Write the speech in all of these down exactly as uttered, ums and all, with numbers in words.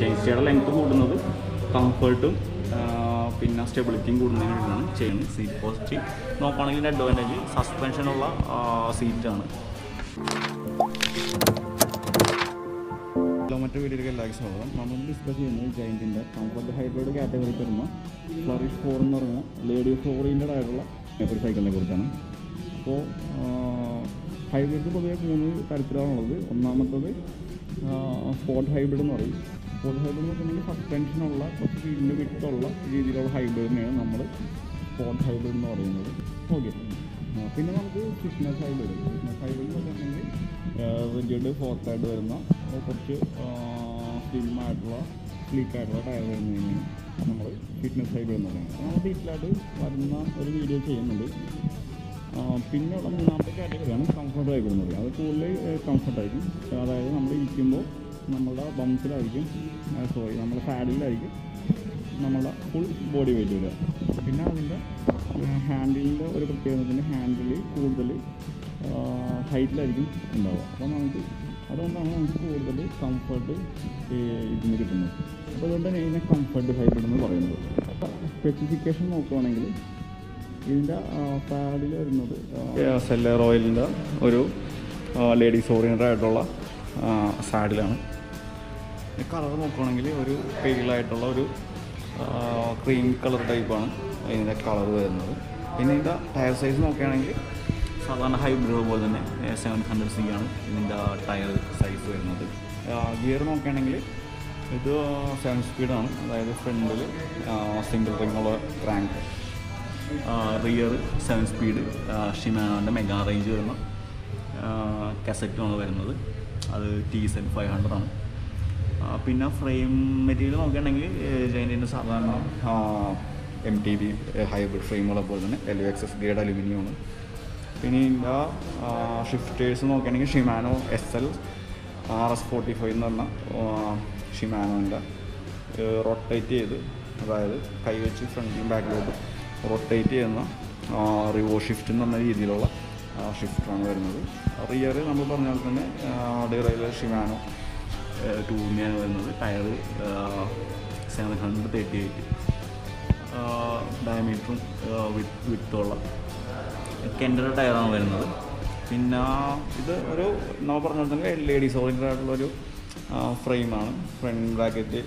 chain steer length കൂടുന്നത് കംഫർട്ടും പിന്നെ സ്റ്റെബിലിറ്റിയും കൂടുന്നതിന് വേണ്ടിയാണ് ചെയിൻ സീറ്റ് പോസ്റ്റ് നോക്കുകയാണെങ്കിൽ ഇതിന്റെ അഡ്വാൻറ്റേജ് സസ്പെൻഷനുള്ള സീറ്റാണ് മറ്റു വീഡിയോയിലേക്ക് എല്ലാവർക്കും സ്വാഗതം. നമ്മൾ ഡിസ്കസ് ചെയ്യുന്നത് ജയൻറ്റിൻ്റെ കംഫർട്ട് ഹൈബ്രിഡ് കാറ്റഗറിയിൽ വരുന്ന ഫ്ലറിഷ് ഫോർ എന്ന് പറഞ്ഞ ലേഡീസ് ഓറിയൻറ്റഡ് ആയിട്ടുള്ള ഒരു സൈക്കിളിനെ കുറിച്ചാണ്. അപ്പോൾ ഹൈബ്രിഡ് പൊതുവെ മൂന്ന് തരത്തിലാണുള്ളത്. ഒന്നാമത്തത് സ്പോർട്ട് ഹൈബ്രിഡ് എന്ന് പറയും. സ്പോർട്ട് ഹൈബ്രിഡ് എന്ന് പറഞ്ഞാൽ സസ്പെൻഷനുള്ള കുറച്ച് വീടിൻ്റെ വിട്ടുള്ള രീതിയിലുള്ള ഹൈബ്രിഡിനെയാണ് നമ്മൾ സ്പോർട്ട് ഹൈബ്രിഡ് എന്ന് പറയുന്നത്. ഓക്കെ, പിന്നെ നമുക്ക് ഫിറ്റ്നസ് ഹൈബ്രിഡ്. ഫിറ്റ്നസ് ഹൈബ്രിഡ് എന്ന് പറഞ്ഞിട്ടുണ്ടെങ്കിൽ റിജിഡ് ഫോർത്തായിട്ട് വരുന്ന കുറച്ച് സ്ലിമ്മായിട്ടുള്ള സ്ലീക്കായിട്ടുള്ള ടയർ വരുന്നതിന് നമ്മൾ ഫിറ്റ്നസ് ഹൈബ്രിഡ് എന്ന് പറയുന്നത്. നമ്മൾ ഡീറ്റെയിലായിട്ട് വരുന്ന ഒരു വീഡിയോ ചെയ്യുന്നുണ്ട്. പിന്നെയുള്ള മൂന്നാമത്തെ കാറ്റഗറിയാണ് കംഫർട്ട് ഹൈബ്രിഡ് എന്ന് പറയുന്നത്. അത് കൂടുതൽ കംഫർട്ടായിരിക്കും. അതായത് നമ്മൾ ഇരിക്കുമ്പോൾ നമ്മളുടെ ബംസിലായിരിക്കും, സോറി നമ്മുടെ സാഡിലായിരിക്കും നമ്മളുടെ ഫുൾ ബോഡി വെയിറ്റ് വരിക. പിന്നെ അതിൻ്റെ ഹാൻഡിലിൻ്റെ ഒരു പ്രത്യേകതത്തിൻ്റെ ഹാൻഡിൽ കൂടുതൽ ഹൈറ്റിലായിരിക്കും ഉണ്ടാവുക. അപ്പോൾ നമുക്ക് അതുകൊണ്ടാണ് നമുക്ക് കൂടുതൽ കംഫർട്ട് ഇതിന് കിട്ടുന്നത്. അപ്പോൾ അതുകൊണ്ട് തന്നെ ഇതിനെ കംഫർട്ട് ഹൈബ്രിഡ് എന്ന് പറയുന്നത്. സ്പെസിഫിക്കേഷൻ നോക്കുകയാണെങ്കിൽ ഇതിൻ്റെ പാഡിൽ വരുന്നത് എസ് എൽ റോയലിൻ്റെ ഒരു ലേഡീസ് ഓറിയൻറ്റഡ് ആയിട്ടുള്ള സാഡിലാണ്. കളർ നോക്കുകയാണെങ്കിൽ ഒരു പേരിലായിട്ടുള്ള ഒരു ക്രീം കളർ ടൈപ്പാണ് ഇതിൻ്റെ കളർ വരുന്നത്. പിന്നെ ഇതിൻ്റെ ടയർ സൈസ് നോക്കുകയാണെങ്കിൽ സാധാരണ ഹൈബ്രിഡ് പോലെ തന്നെ സെവൻ ഹൺഡ്രഡ് സി ആണ് ഇതിൻ്റെ ടയർ സൈസ് വരുന്നത്. ഗിയർ നോക്കുകയാണെങ്കിൽ ഇത് സെവൻ സ്പീഡാണ്. അതായത് ഫ്രണ്ടിൽ സിംഗിൾ റിങ്ങുള്ള ക്രാങ്ക്, റിയർ സെവൻ സ്പീഡ് ഷിമാനോൻ്റെ മെഗാ റേഞ്ച് വരുന്ന കസെറ്റാണ് വരുന്നത്. അത് ടി സെഡ് ഫൈവ് ഹൺഡ്രഡ് ആണ്. പിന്നെ ഫ്രെയിം മെറ്റീരിയൽ നോക്കുകയാണെങ്കിൽ ജയൻറ്റിൻ്റെ സാധാരണ എം ടി ബി ഹൈബ്രിഡ് ഫ്രെയിമുകളെ പോലെ തന്നെ എൽ എക്സ് എസ് ഗ്രേഡ് അലുമിനിയമാണ്. പിന്നെ ഇതിൻ്റെ ഷിഫ്റ്റേഴ്സ് നോക്കുകയാണെങ്കിൽ Shimano S L R S forty five എന്ന് പറഞ്ഞ ഷിമാനോൻ്റെ റൊട്ടേറ്റ് ചെയ്ത്, അതായത് കൈ വെച്ച് ഫ്രണ്ടിലും ബാക്കിലോട്ട് റൊട്ടേറ്റ് ചെയ്യുന്ന റിവോ ഷിഫ്റ്റ് എന്ന് പറഞ്ഞ രീതിയിലുള്ള ഷിഫ്റ്റാണ് വരുന്നത്. റിയർ നമ്മൾ പറഞ്ഞ പോലെ തന്നെ ഡിറയിൽ ഷിമാനോ ടൂമിയാണ് വരുന്നത്. Tyre seven hundred thirty eight ഡയമീറ്ററും വിത്ത് വിത്തുള്ള കെൻഡർ ടയറാണ് വരുന്നത്. പിന്നെ ഇത് ഒരു നമ്മൾ പറഞ്ഞിട്ടുണ്ടെങ്കിൽ ലേഡീസ് ഓറിയൻറ്റഡ് ആയിട്ടുള്ളൊരു ഫ്രെയിമാണ്. ഫ്രണ്ട് ബ്രാക്കറ്റ്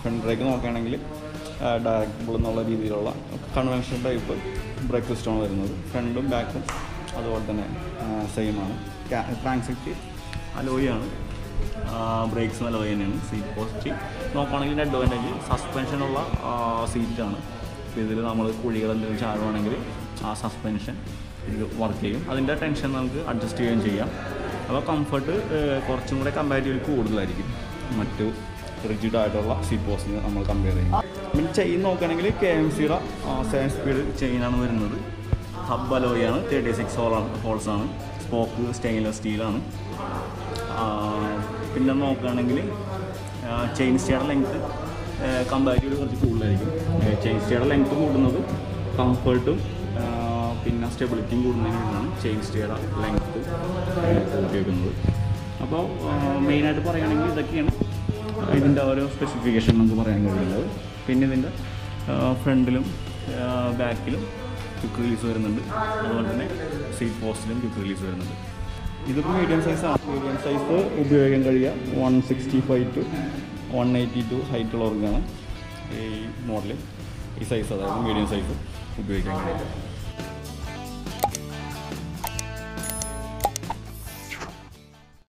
ഫ്രണ്ട് ബ്രേക്ക് നോക്കുകയാണെങ്കിൽ ഡയറക്റ്റ് ബുള്ളെന്നുള്ള രീതിയിലുള്ള കൺവെൻഷൻ ടൈപ്പ് ബ്രേക്ക് സിസ്റ്റമാണ് വരുന്നത്. ഫ്രണ്ടും ബാക്കും അതുപോലെ തന്നെ സെയിമാണ്. ക്രാങ്ക് സെറ്റ് അലോയാണ്, ബ്രേക്സും അലോയ് തന്നെയാണ്. സീറ്റ് പോസ്റ്റ് നോക്കുകയാണെങ്കിൽ ഇതിൻ്റെ അഡ്വാൻറ്റേജ് സസ്പെൻഷനുള്ള സീറ്റാണ്. അപ്പോൾ ഇതിൽ നമ്മൾ കുഴികൾ എന്തെങ്കിലും ചാടുവാണെങ്കിൽ ആ സസ്പെൻഷൻ ഇത് വർക്ക് ചെയ്യും. അതിൻ്റെ ടെൻഷൻ നമുക്ക് അഡ്ജസ്റ്റ് ചെയ്യുകയും ചെയ്യാം. അപ്പോൾ കംഫർട്ട് കുറച്ചും കൂടെ കമ്പാരിറ്റീവ്ലി കൂടുതലായിരിക്കും മറ്റു റിജിഡായിട്ടുള്ള സീറ്റ് പോസ്റ്റിന് നമ്മൾ കമ്പയർ ചെയ്യുന്നത്. പിന്നെ ചെയിൻ നോക്കുകയാണെങ്കിൽ കെ എം സിയുടെ സെവൻ സ്പീഡ് ചെയിനാണ് വരുന്നത്. ഹബ് അലോയാണ്, തേർട്ടി സിക്സ് ഹോളാണ് ഹോൾസാണ്. സ്പോക്ക് സ്റ്റെയിൻലെസ് സ്റ്റീലാണ്. പിന്നെ നോക്കുകയാണെങ്കിൽ ചെയിൻ സ്റ്റേയുടെ ലെങ്ത്ത് കമ്പാരിറ്റീവ്ലി കുറച്ച് കൂടുതലായിരിക്കും. ചെയിൻ സ്റ്റേയുടെ ലെങ്ത്ത് കൂടുന്നത് കംഫർട്ടും പിന്നെ സ്റ്റെബിലിറ്റിയും കൂടുന്നതിന് വേണ്ടിയാണ് ചെയിൻ സ്റ്റേയുടെ ലെങ്ത്ത് ഉപയോഗിക്കുന്നത്. അപ്പോൾ മെയിനായിട്ട് പറയുകയാണെങ്കിൽ ഇതൊക്കെയാണ് ഇതിൻ്റെ ഓരോ സ്പെസിഫിക്കേഷൻ നമുക്ക് പറയാൻ കഴിയുന്നത്. പിന്നെ ഇതിൻ്റെ ഫ്രണ്ടിലും ബാക്കിലും ക്യുക്ക് റിലീസ് വരുന്നുണ്ട്. അതുപോലെ തന്നെ സീറ്റ് പോസ്റ്റിലും ക്യുക്ക് റിലീസ് വരുന്നുണ്ട്. ഇതിപ്പോൾ മീഡിയം സൈസാണ്. മീഡിയം സൈസ് ഉപയോഗിക്കാൻ കഴിയുക one sixty five to one eighty two ഹൈറ്റുള്ളവർക്കാണ് ഈ മോഡൽ ഈ സൈസ്, അതായത് മീഡിയം സൈസ് ഉപയോഗിക്കാൻ കഴിയുക.